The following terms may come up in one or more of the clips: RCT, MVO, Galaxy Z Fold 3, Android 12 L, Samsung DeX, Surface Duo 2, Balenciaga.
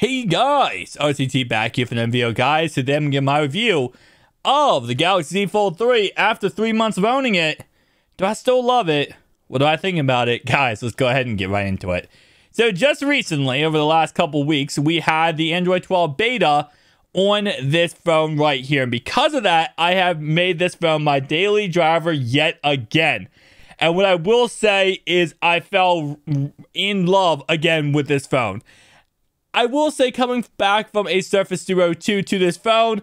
Hey guys, RCT back here from MVO guys. Today I'm going to give my review of the Galaxy Z Fold 3 after 3 months of owning it. Do I still love it? What do I think about it? Guys, let's go ahead and get right into it. So just recently, over the last couple weeks, we had the Android 12 beta on this phone right here. And because of that, I have made this phone my daily driver yet again. And what I will say is I fell in love again with this phone. I will say, coming back from a Surface Duo 2 to this phone,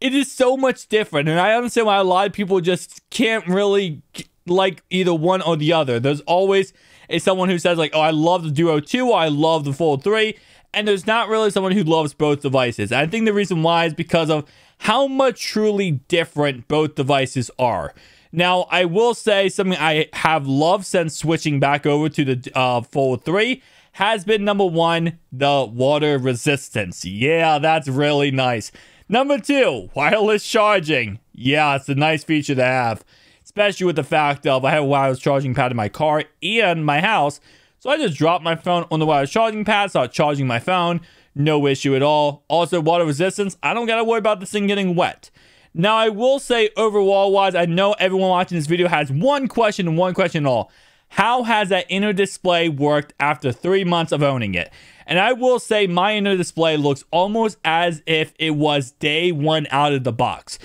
it is so much different. And I understand why a lot of people just can't really like either one or the other. There's always someone who says like, oh, I love the Duo 2, or I love the Fold 3. And there's not really someone who loves both devices. And I think the reason why is because of how much truly different both devices are. Now, I will say something I have loved since switching back over to the Fold 3 has been, number one, the water resistance. Yeah, that's really nice. Number two, wireless charging. Yeah, it's a nice feature to have, especially with the fact of I have a wireless charging pad in my car and my house. So I just drop my phone on the wireless charging pad, start charging my phone, no issue at all. Also, water resistance, I don't gotta worry about this thing getting wet. Now, I will say overall-wise, I know everyone watching this video has one question and one question at all. How has that inner display worked after 3 months of owning it? And I will say my inner display looks almost as if it was day one out of the box.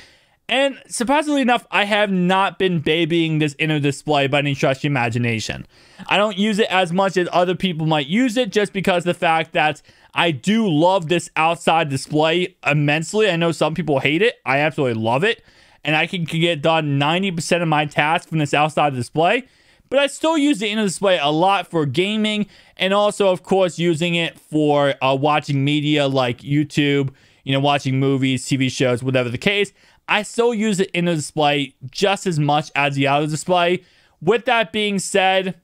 And surprisingly enough, I have not been babying this inner display by any stretch of the imagination. I don't use it as much as other people might use it, just because the fact that I do love this outside display immensely. I know some people hate it. I absolutely love it. And I can get done 90% of my tasks from this outside display. But I still use the inner display a lot for gaming, and also, of course, using it for watching media like YouTube, you know, watching movies, TV shows, whatever the case. I still use the inner display just as much as the outer display. With that being said,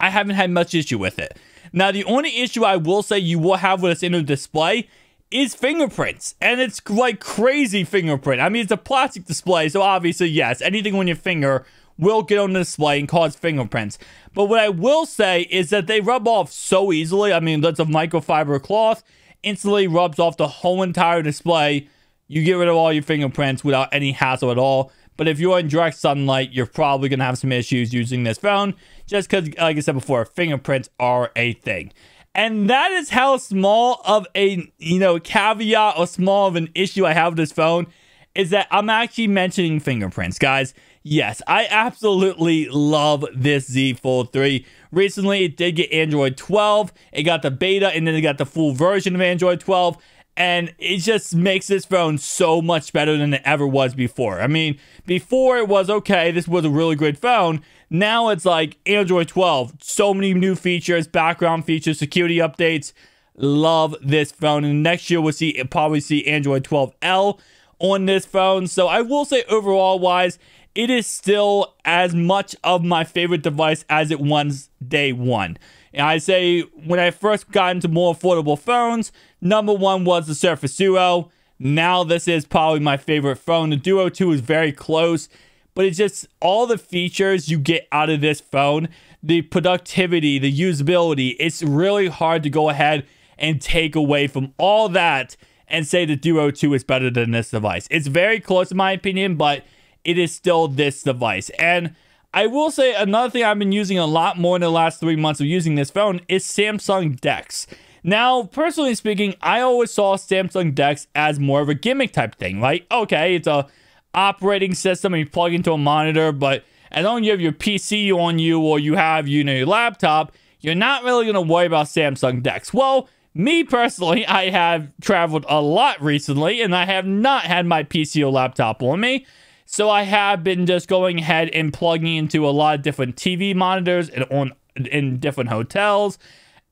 I haven't had much issue with it. Now, the only issue I will say you will have with this inner display is fingerprints. And it's like crazy fingerprint. I mean, it's a plastic display, so obviously, yes, anything on your finger will get on the display and cause fingerprints. But what I will say is that they rub off so easily. I mean, that's a microfiber cloth, instantly rubs off the whole entire display. You get rid of all your fingerprints without any hassle at all. But if you're in direct sunlight, you're probably gonna have some issues using this phone, just because, like I said before, fingerprints are a thing. And that is how small of a, you know, caveat or small of an issue I have with this phone, is that I'm actually mentioning fingerprints, guys. Yes, I absolutely love this Z Fold 3. Recently, it did get Android 12. It got the beta, and then it got the full version of Android 12. And it just makes this phone so much better than it ever was before. I mean, before it was, okay, this was a really great phone. Now it's like Android 12. So many new features, background features, security updates. Love this phone. And next year, we'll see, probably see Android 12 L on this phone. So I will say overall-wise, it is still as much of my favorite device as it was day one. And I say when I first got into more affordable phones, number one was the Surface Duo. Now this is probably my favorite phone. The Duo 2 is very close, but it's just all the features you get out of this phone, the productivity, the usability, it's really hard to go ahead and take away from all that and say the Duo 2 is better than this device. It's very close in my opinion, but it is still this device. And I will say another thing I've been using a lot more in the last 3 months of using this phone is Samsung DeX. Now, personally speaking, I always saw Samsung DeX as more of a gimmick type thing. Like, okay, it's a operating system and you plug into a monitor, but as long as you have your PC on you or you have, you know, your laptop, you're not really going to worry about Samsung DeX. Well, me personally, I have traveled a lot recently and I have not had my PC or laptop on me. So I have been just going ahead and plugging into a lot of different TV monitors and in different hotels,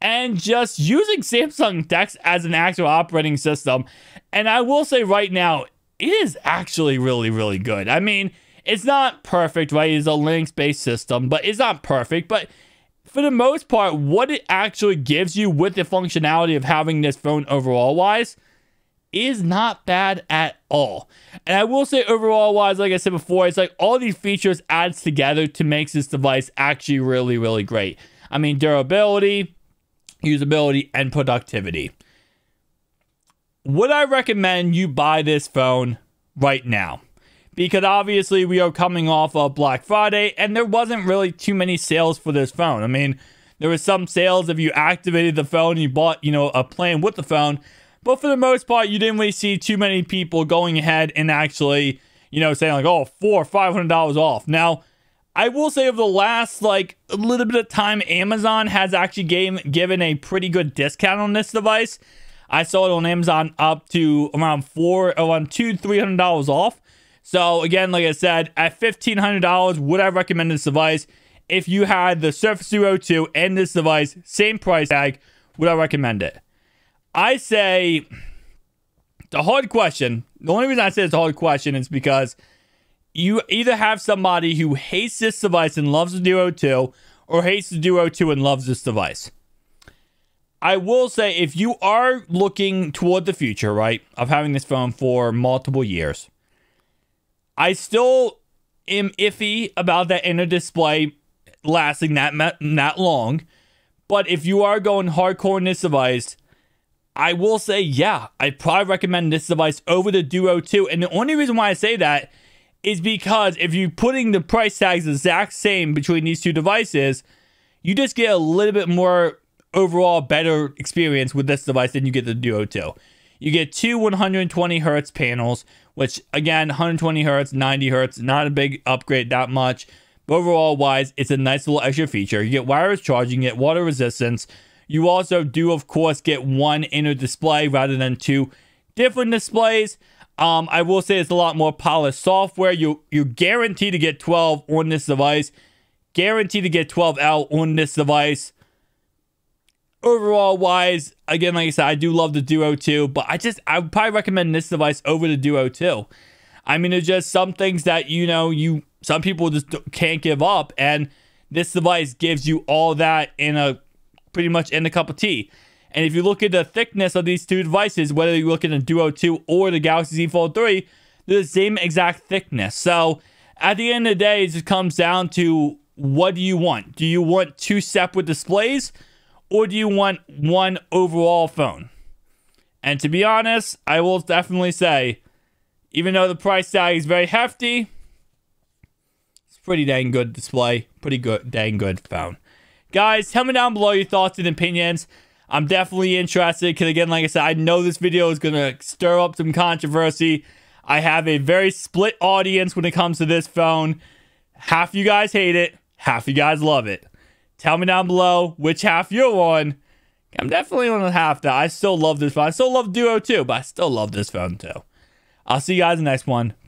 and just using Samsung DeX as an actual operating system. And I will say right now, it is actually really, really good. I mean, it's not perfect, right? It's a Linux-based system, but it's not perfect. But for the most part, what it actually gives you with the functionality of having this phone overall-wise is not bad at all. And I will say overall wise, like I said before, it's like all these features adds together to make this device actually really, really great. I mean, durability, usability, and productivity. would I recommend you buy this phone right now? Because obviously we are coming off of Black Friday and there wasn't really too many sales for this phone. I mean, there was some sales if you activated the phone and you bought, you know, a plan with the phone. But for the most part, you didn't really see too many people going ahead and actually, you know, saying like, oh, $400 or $500 off. Now, I will say over the last, like, a little bit of time, Amazon has actually given a pretty good discount on this device. I saw it on Amazon up to around $200-$300 off. So again, like I said, at $1,500, would I recommend this device? If you had the Surface Duo 2 and this device, same price tag, would I recommend it? I say the hard question. The only reason I say it's a hard question is because you either have somebody who hates this device and loves the Duo 2, or hates the Duo 2 and loves this device. I will say, if you are looking toward the future, right, of having this phone for multiple years, I still am iffy about that inner display lasting that long. But if you are going hardcore in this device, I will say, yeah, I probably recommend this device over the Duo 2. And the only reason why I say that is because if you're putting the price tags exact same between these two devices, you just get a little bit more overall better experience with this device than you get the Duo 2. You get two 120Hz panels, which again, 120Hz, 90Hz, not a big upgrade that much. But overall wise, it's a nice little extra feature. You get wireless charging, you get water resistance. You also do, of course, get one inner display rather than two different displays. I will say it's a lot more polished software. You're guaranteed to get 12 on this device. Guaranteed to get 12 L on this device. Overall wise, again, like I said, I do love the Duo 2, but I would probably recommend this device over the Duo 2. I mean, there's just some things that, you know, some people just can't give up, and this device gives you all that in a pretty much in a cup of tea. And if you look at the thickness of these two devices, whether you look at the Duo 2 or the Galaxy Z Fold 3, they're the same exact thickness. So at the end of the day, it just comes down to, what do you want? Do you want two separate displays, or do you want one overall phone? And to be honest, I will definitely say, even though the price tag is very hefty, it's pretty dang good display, pretty good dang good phone. Guys, tell me down below your thoughts and opinions. I'm definitely interested because, again, like I said, I know this video is going to stir up some controversy. I have a very split audience when it comes to this phone. Half you guys hate it. Half you guys love it. Tell me down below which half you're on. I'm definitely on the half that I still love this phone. I still love Duo 2, but I still love this phone too. I'll see you guys in the next one. Peace.